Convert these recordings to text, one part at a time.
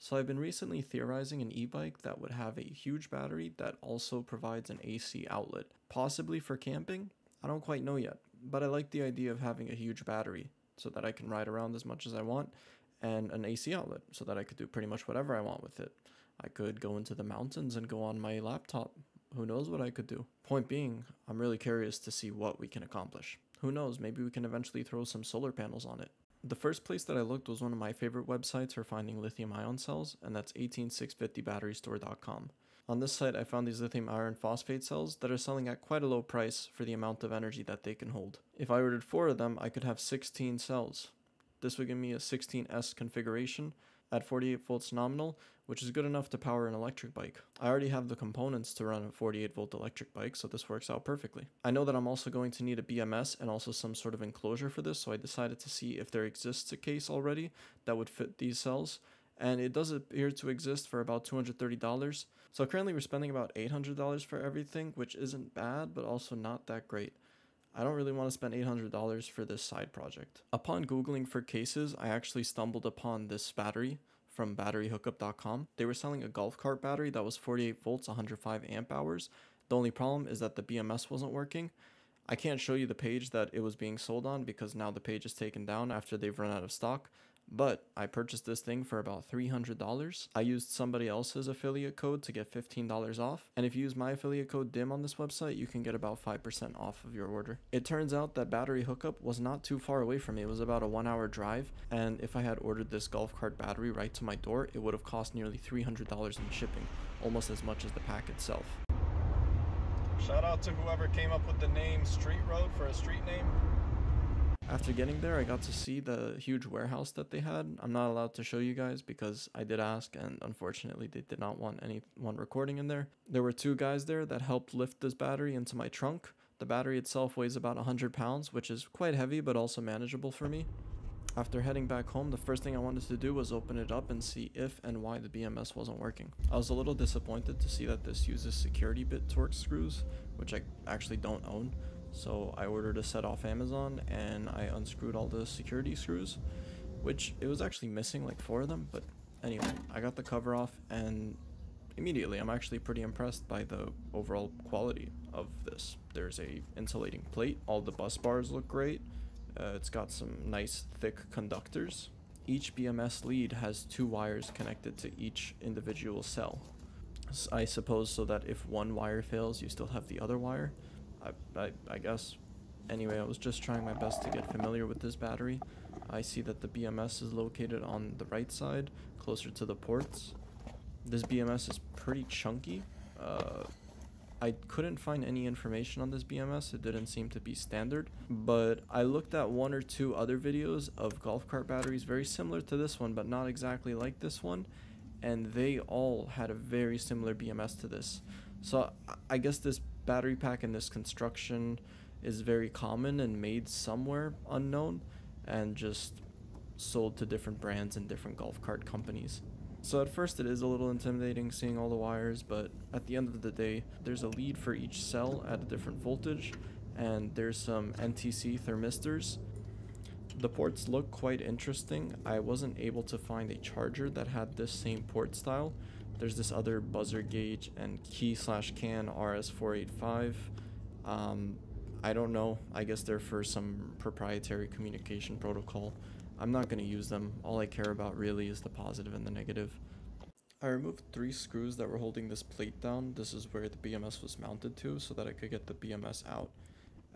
So I've been recently theorizing an e-bike that would have a huge battery that also provides an AC outlet, possibly for camping. I don't quite know yet, but I like the idea of having a huge battery so that I can ride around as much as I want, and an AC outlet so that I could do pretty much whatever I want with it. I could go into the mountains and go on my laptop. Who knows what I could do? Point being, I'm really curious to see what we can accomplish. Who knows, maybe we can eventually throw some solar panels on it. The first place that I looked was one of my favorite websites for finding lithium-ion cells, and that's 18650batterystore.com. On this site, I found these lithium iron phosphate cells that are selling at quite a low price for the amount of energy that they can hold. If I ordered 4 of them, I could have 16 cells. This would give me a 16S configuration at 48 volts nominal, which is good enough to power an electric bike. I already have the components to run a 48 volt electric bike, so this works out perfectly. I know that I'm also going to need a BMS and also some sort of enclosure for this, so I decided to see if there exists a case already that would fit these cells, and it does appear to exist for about $230. So currently we're spending about $800 for everything, which isn't bad, but also not that great. I don't really want to spend $800 for this side project. Upon Googling for cases, I actually stumbled upon this battery from batteryhookup.com. They were selling a golf cart battery that was 48 volts, 105 amp hours. The only problem is that the BMS wasn't working. I can't show you the page that it was being sold on because now the page is taken down after they've run out of stock. But I purchased this thing for about $300. I used somebody else's affiliate code to get $15 off. And if you use my affiliate code DIM on this website, you can get about 5% off of your order. It turns out that battery hookup was not too far away from me. It was about a 1-hour drive. And if I had ordered this golf cart battery right to my door, it would have cost nearly $300 in shipping, almost as much as the pack itself. Shout out to whoever came up with the name Street Road for a street name. After getting there, I got to see the huge warehouse that they had. I'm not allowed to show you guys because I did ask, and unfortunately they did not want anyone recording in there. There were 2 guys there that helped lift this battery into my trunk. The battery itself weighs about 100 pounds, which is quite heavy but also manageable for me. After heading back home, the first thing I wanted to do was open it up and see if and why the BMS wasn't working. I was a little disappointed to see that this uses security bit Torx screws, which I actually don't own. So I ordered a set off Amazon and I unscrewed all the security screws, which it was actually missing like 4 of them. But anyway, I got the cover off and immediately I'm actually pretty impressed by the overall quality of this. There's a insulating plate. All the bus bars look great. It's got some nice thick conductors. Each BMS lead has 2 wires connected to each individual cell. I suppose so that if one wire fails, you still have the other wire. I guess. Anyway, I was just trying my best to get familiar with this battery. I see that the BMS is located on the right side, closer to the ports. This BMS is pretty chunky. I couldn't find any information on this BMS. It didn't seem to be standard, but I looked at 1 or 2 other videos of golf cart batteries very similar to this one, but not exactly like this one, and they all had a very similar BMS to this. So I guess this battery pack in this construction is very common and made somewhere unknown and just sold to different brands and different golf cart companies. So at first it is a little intimidating seeing all the wires, but at the end of the day, there's a lead for each cell at a different voltage, and there's some NTC thermistors. The ports look quite interesting. I wasn't able to find a charger that had this same port style. There's this other buzzer gauge and key/can RS485. I don't know. I guess they're for some proprietary communication protocol. I'm not going to use them. All I care about really is the positive and the negative. I removed 3 screws that were holding this plate down. This is where the BMS was mounted to so that I could get the BMS out.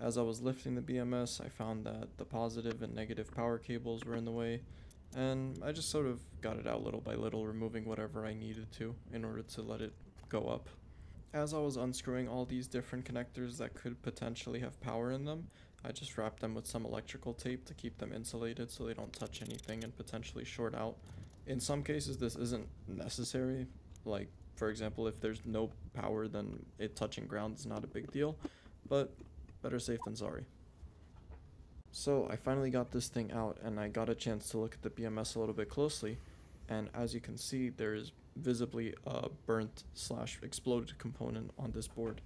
As I was lifting the BMS, I found that the positive and negative power cables were in the way. And I just sort of got it out little by little, removing whatever I needed to in order to let it go up. As I was unscrewing all these different connectors that could potentially have power in them, I just wrapped them with some electrical tape to keep them insulated so they don't touch anything and potentially short out. In some cases this isn't necessary, like for example if there's no power then it touching ground is not a big deal, but better safe than sorry. So I finally got this thing out and I got a chance to look at the BMS a little bit closely, and as you can see there is visibly a burnt/exploded component on this board.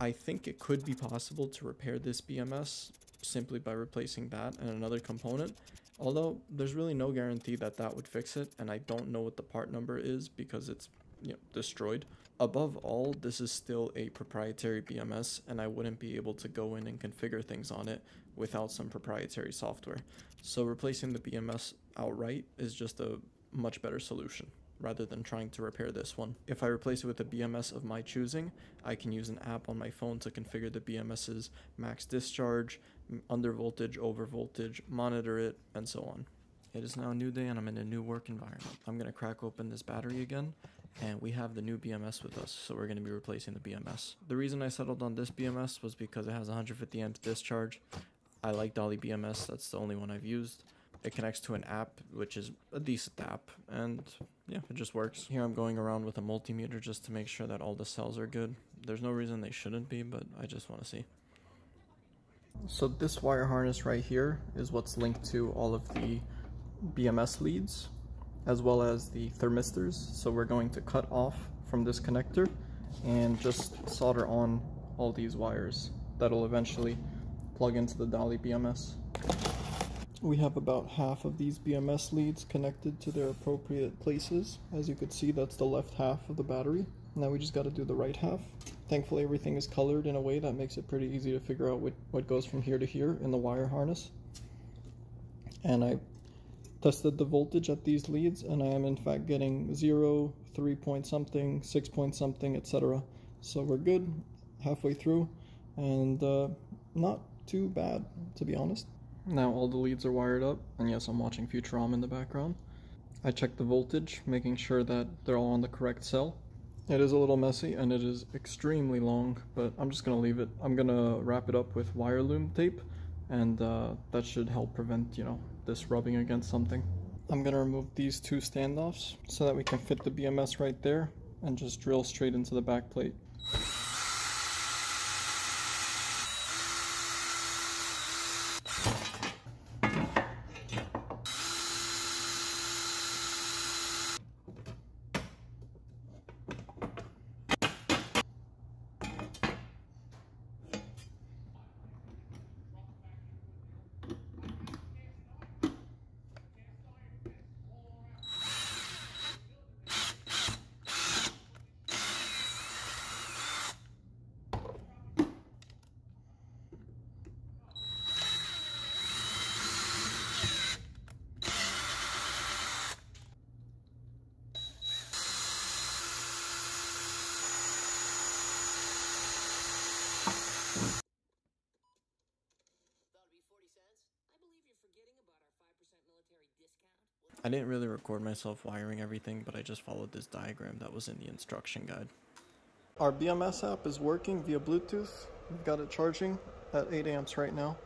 I think it could be possible to repair this BMS simply by replacing that and another component, Although there's really no guarantee that that would fix it, and I don't know what the part number is because it's, you know, destroyed. Above all, this is still a proprietary BMS, and I wouldn't be able to go in and configure things on it without some proprietary software. So replacing the BMS outright is just a much better solution rather than trying to repair this one. If I replace it with a BMS of my choosing, I can use an app on my phone to configure the BMS's max discharge, under voltage, over voltage, monitor it, and so on. It is now a new day and I'm in a new work environment. I'm gonna crack open this battery again, and we have the new BMS with us, so we're gonna be replacing the BMS. The reason I settled on this BMS was because it has 150 amps discharge. I like Daly BMS, that's the only one I've used. It connects to an app, which is a decent app, and yeah, it just works. Here I'm going around with a multimeter just to make sure that all the cells are good. There's no reason they shouldn't be, but I just wanna see. So this wire harness right here is what's linked to all of the BMS leads as well as the thermistors, so we're going to cut off from this connector and just solder on all these wires that'll eventually plug into the Daly BMS. We have about half of these BMS leads connected to their appropriate places. As you could see, that's the left half of the battery. Now we just got to do the right half. Thankfully everything is colored in a way that makes it pretty easy to figure out what goes from here to here in the wire harness. And I tested the voltage at these leads, and I am in fact getting 0, 3 point something, 6 point something, etc. So we're good halfway through, and not too bad, to be honest. Now all the leads are wired up, and yes, I'm watching Futurama in the background. I checked the voltage, making sure that they're all on the correct cell. It is a little messy and it is extremely long, but I'm just gonna leave it. I'm gonna wrap it up with wire loom tape, and that should help prevent, you know, this rubbing against something. I'm gonna remove these two standoffs so that we can fit the BMS right there and just drill straight into the back plate. I didn't really record myself wiring everything, but I just followed this diagram that was in the instruction guide. Our BMS app is working via Bluetooth. We've got it charging at 8 amps right now,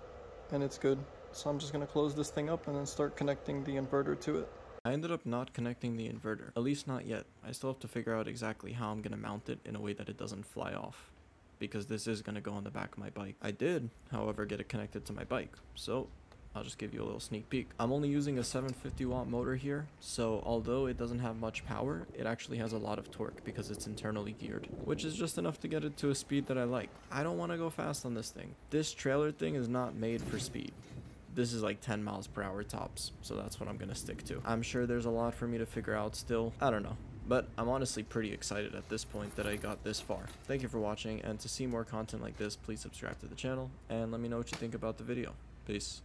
and it's good. So I'm just going to close this thing up and then start connecting the inverter to it. I ended up not connecting the inverter, at least not yet. I still have to figure out exactly how I'm going to mount it in a way that it doesn't fly off, because this is going to go on the back of my bike. I did, however, get it connected to my bike, so I'll just give you a little sneak peek. I'm only using a 750 watt motor here, so although it doesn't have much power, it actually has a lot of torque because it's internally geared, which is just enough to get it to a speed that I like. I don't want to go fast on this thing. This trailer thing is not made for speed. This is like 10 miles per hour tops, so that's what I'm gonna stick to. I'm sure there's a lot for me to figure out still. I don't know. But I'm honestly pretty excited at this point that I got this far. Thank you for watching, and to see more content like this, please subscribe to the channel, and let me know what you think about the video. Peace.